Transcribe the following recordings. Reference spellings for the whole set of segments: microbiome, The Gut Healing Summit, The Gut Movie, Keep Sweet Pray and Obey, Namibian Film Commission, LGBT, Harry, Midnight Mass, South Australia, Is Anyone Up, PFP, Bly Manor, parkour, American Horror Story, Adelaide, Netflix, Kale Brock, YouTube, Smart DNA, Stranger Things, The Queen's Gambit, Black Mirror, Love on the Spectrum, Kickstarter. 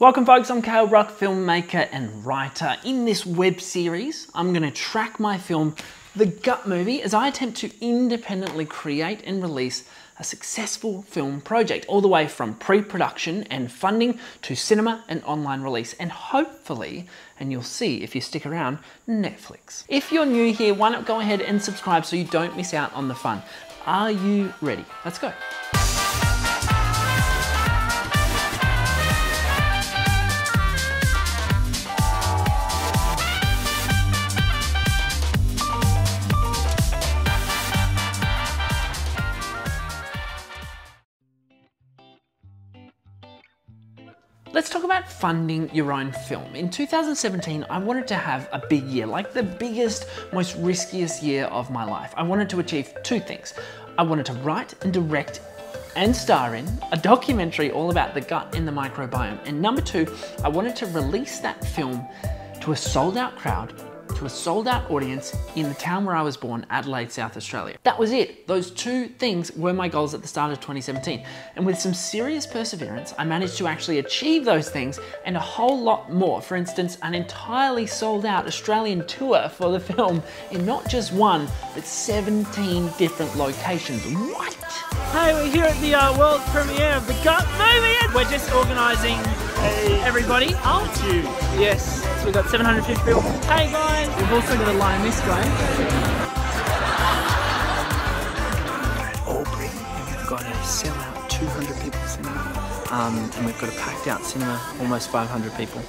Welcome folks, I'm Kale Brock, filmmaker and writer. In this web series, I'm going to track my film, The Gut Movie, as I attempt to independently create and release a successful film project, all the way from pre-production and funding to cinema and online release, and hopefully, and you'll see if you stick around, Netflix. If you're new here, why not go ahead and subscribe so you don't miss out on the fun. Are you ready? Let's go. Let's talk about funding your own film. In 2017, I wanted to have a big year, like the biggest, most riskiest year of my life. I wanted to achieve two things. I wanted to write and direct and star in a documentary all about the gut and the microbiome. And number two, I wanted to release that film to a sold out crowd, to a sold out audience in the town where I was born, Adelaide, South Australia. That was it. Those two things were my goals at the start of 2017. And with some serious perseverance, I managed to actually achieve those things and a whole lot more. For instance, an entirely sold out Australian tour for the film in not just one, but 17 different locations. What? Hey, we're here at the world premiere of The Gut Movie. We're just organising everybody, aren't you? Yes, so we've got 750 people. Hey guys! We've also got a lioness going. Aubrey, and we've got to sell out 200 people cinema. And we've got a packed out cinema, almost 500 people.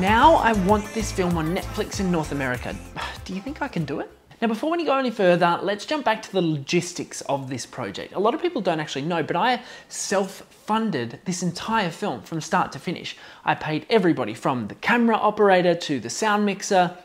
Now I want this film on Netflix in North America. Do you think I can do it? Now, before we go any further, let's jump back to the logistics of this project. A lot of people don't actually know, but I self-funded this entire film from start to finish. I paid everybody from the camera operator to the sound mixer,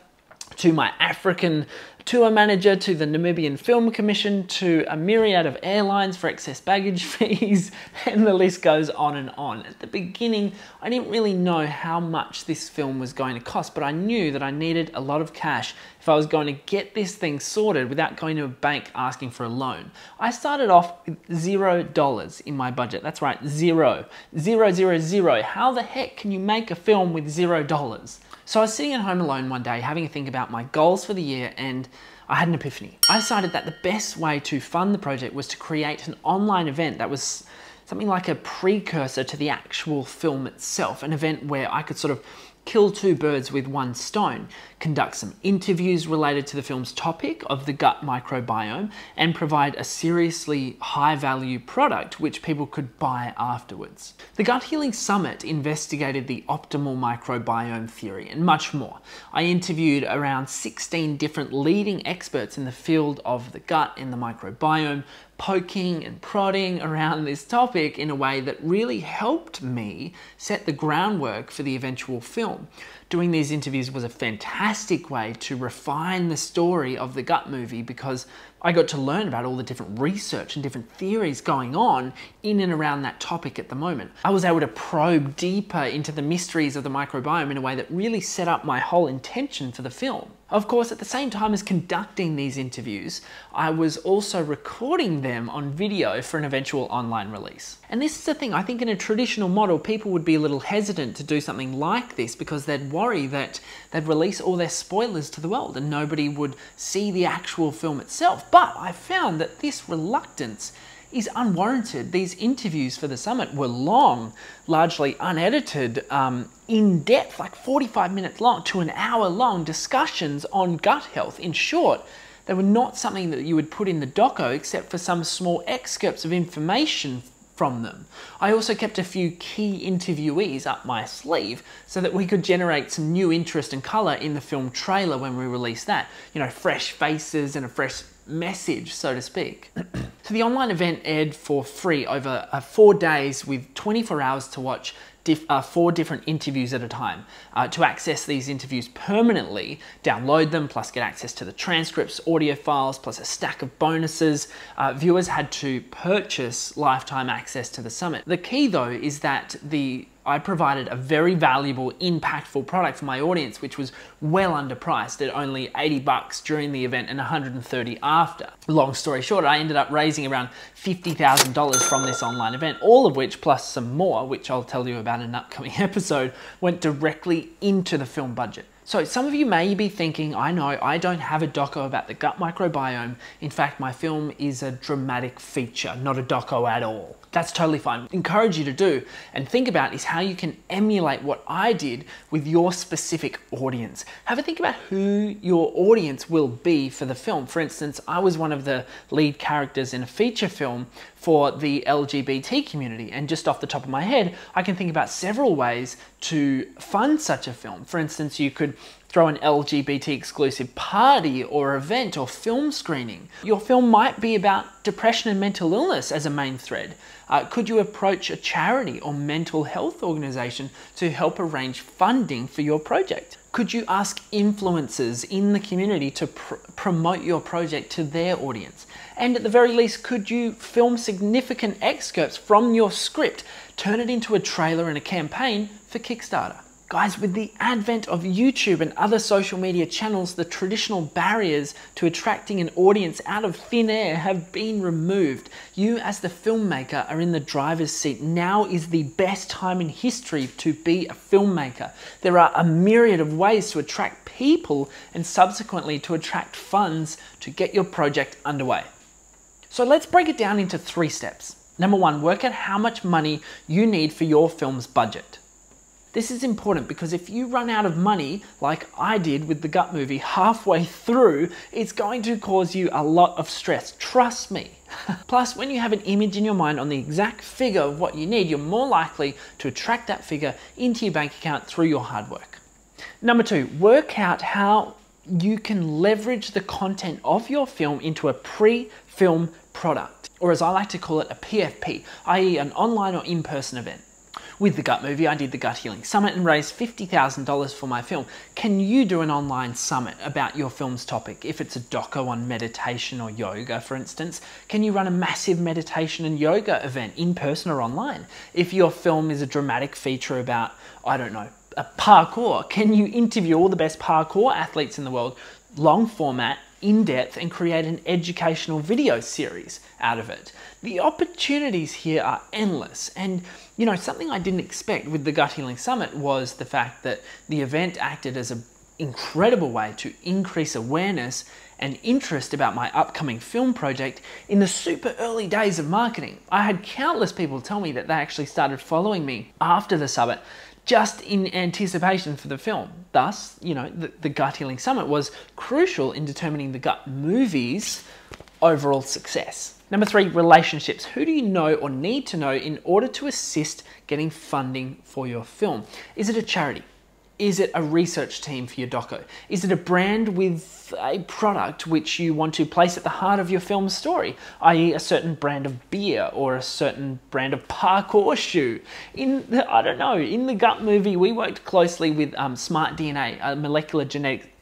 to my African tour manager, to the Namibian Film Commission, to a myriad of airlines for excess baggage fees, and the list goes on and on. At the beginning, I didn't really know how much this film was going to cost, but I knew that I needed a lot of cash if I was going to get this thing sorted without going to a bank asking for a loan. I started off with $0 in my budget. That's right, zero. Zero, zero, zero. How the heck can you make a film with $0? So I was sitting at home alone one day having a think about my goals for the year, and I had an epiphany. I decided that the best way to fund the project was to create an online event that was something like a precursor to the actual film itself, an event where I could sort of kill two birds with one stone, conduct some interviews related to the film's topic of the gut microbiome, and provide a seriously high-value product which people could buy afterwards. The Gut Healing Summit investigated the optimal microbiome theory and much more. I interviewed around 16 different leading experts in the field of the gut and the microbiome, poking and prodding around this topic in a way that really helped me set the groundwork for the eventual film. Doing these interviews was a fantastic way to refine the story of The Gut Movie, because I got to learn about all the different research and different theories going on in and around that topic at the moment. I was able to probe deeper into the mysteries of the microbiome in a way that really set up my whole intention for the film. Of course, at the same time as conducting these interviews, I was also recording them on video for an eventual online release. And this is the thing, I think in a traditional model, people would be a little hesitant to do something like this because they'd worry that they'd release all their spoilers to the world and nobody would see the actual film itself. But I found that this reluctance is unwarranted. These interviews for the summit were long, largely unedited, in depth, like 45 minutes long to an hour long discussions on gut health. In short, they were not something that you would put in the doco except for some small excerpts of information from them. I also kept a few key interviewees up my sleeve so that we could generate some new interest and colour in the film trailer when we release that. You know, fresh faces and a fresh message, so to speak. So the online event aired for free over 4 days with 24 hours to watch 4 different interviews at a time. To access these interviews permanently, download them, plus get access to the transcripts, audio files, plus a stack of bonuses, viewers had to purchase lifetime access to the summit. The key though is that the I provided a very valuable, impactful product for my audience, which was well underpriced at only $80 during the event and $130 after. Long story short, I ended up raising around $50,000 from this online event, all of which, plus some more, which I'll tell you about in an upcoming episode, went directly into the film budget. So some of you may be thinking, I know, I don't have a doco about the gut microbiome. In fact, my film is a dramatic feature, not a doco at all. That's totally fine. What I encourage you to do and think about is how you can emulate what I did with your specific audience. Have a think about who your audience will be for the film. For instance, I was one of the lead characters in a feature film for the LGBT community. And just off the top of my head, I can think about several ways to fund such a film. For instance, you could throw an LGBT exclusive party or event or film screening. Your film might be about depression and mental illness as a main thread. Could you approach a charity or mental health organization to help arrange funding for your project? Could you ask influencers in the community to promote your project to their audience? And at the very least, could you film significant excerpts from your script, turn it into a trailer and a campaign for Kickstarter? Guys, with the advent of YouTube and other social media channels, the traditional barriers to attracting an audience out of thin air have been removed. You, as the filmmaker, are in the driver's seat. Now is the best time in history to be a filmmaker. There are a myriad of ways to attract people and subsequently to attract funds to get your project underway. So let's break it down into 3 steps. Number 1, work out how much money you need for your film's budget. This is important because if you run out of money, like I did with the Gut Movie halfway through, it's going to cause you a lot of stress. Trust me. Plus, when you have an image in your mind on the exact figure of what you need, you're more likely to attract that figure into your bank account through your hard work. Number 2, work out how you can leverage the content of your film into a pre-film product, or as I like to call it, a PFP, i.e. an online or in-person event. With the Gut Movie, I did the Gut Healing Summit and raised $50,000 for my film. Can you do an online summit about your film's topic? If it's a doco on meditation or yoga, for instance, can you run a massive meditation and yoga event in person or online? If your film is a dramatic feature about, I don't know, a parkour, can you interview all the best parkour athletes in the world, long format, in depth, and create an educational video series out of it? The opportunities here are endless. And you know, something I didn't expect with the Gut Healing Summit was the fact that the event acted as an incredible way to increase awareness and interest about my upcoming film project in the super early days of marketing. I had countless people tell me that they actually started following me after the summit just in anticipation for the film. Thus, you know, the Gut Healing Summit was crucial in determining the Gut Movie's overall success. Number 3, relationships. Who do you know or need to know in order to assist getting funding for your film? Is it a charity? Is it a research team for your doco? Is it a brand with a product which you want to place at the heart of your film's story, i.e. a certain brand of beer or a certain brand of parkour shoe? In the Gut Movie, we worked closely with Smart DNA, a molecular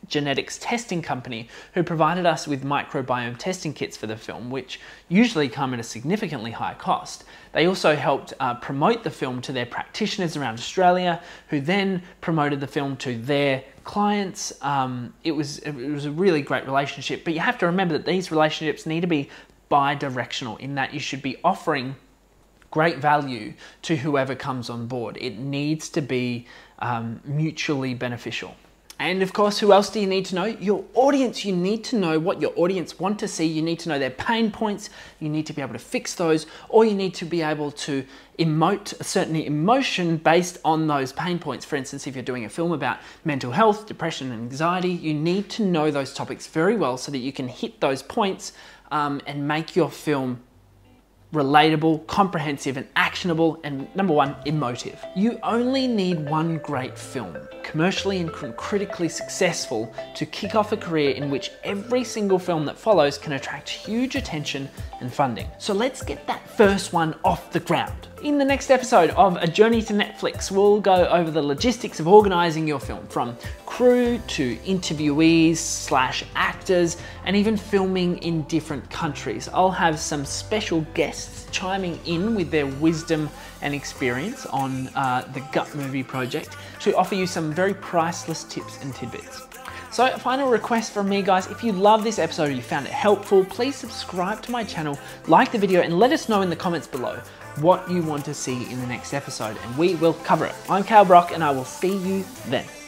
genetics testing company, who provided us with microbiome testing kits for the film, which usually come at a significantly high cost. They also helped promote the film to their practitioners around Australia, who then promoted the film to their clients. It was a really great relationship, but you have to remember that these relationships need to be bi-directional, in that you should be offering great value to whoever comes on board. It needs to be mutually beneficial. And of course, who else do you need to know? Your audience. You need to know what your audience want to see. You need to know their pain points. You need to be able to fix those, or you need to be able to emote a certain emotion based on those pain points. For instance, if you're doing a film about mental health, depression, and anxiety, you need to know those topics very well so that you can hit those points and make your film relatable, comprehensive, and actionable, and number 1, emotive. You only need one great film, commercially and critically successful, to kick off a career in which every single film that follows can attract huge attention and funding. So let's get that first one off the ground. In the next episode of A Journey to Netflix, we'll go over the logistics of organising your film, from crew to interviewees / actors, and even filming in different countries. I'll have some special guests chiming in with their wisdom and experience on the Gut Movie project to offer you some very priceless tips and tidbits. So a final request from me, guys, if you love this episode or you found it helpful, please subscribe to my channel, like the video, and let us know in the comments below what you want to see in the next episode, and we will cover it. I'm Kale Brock, and I will see you then.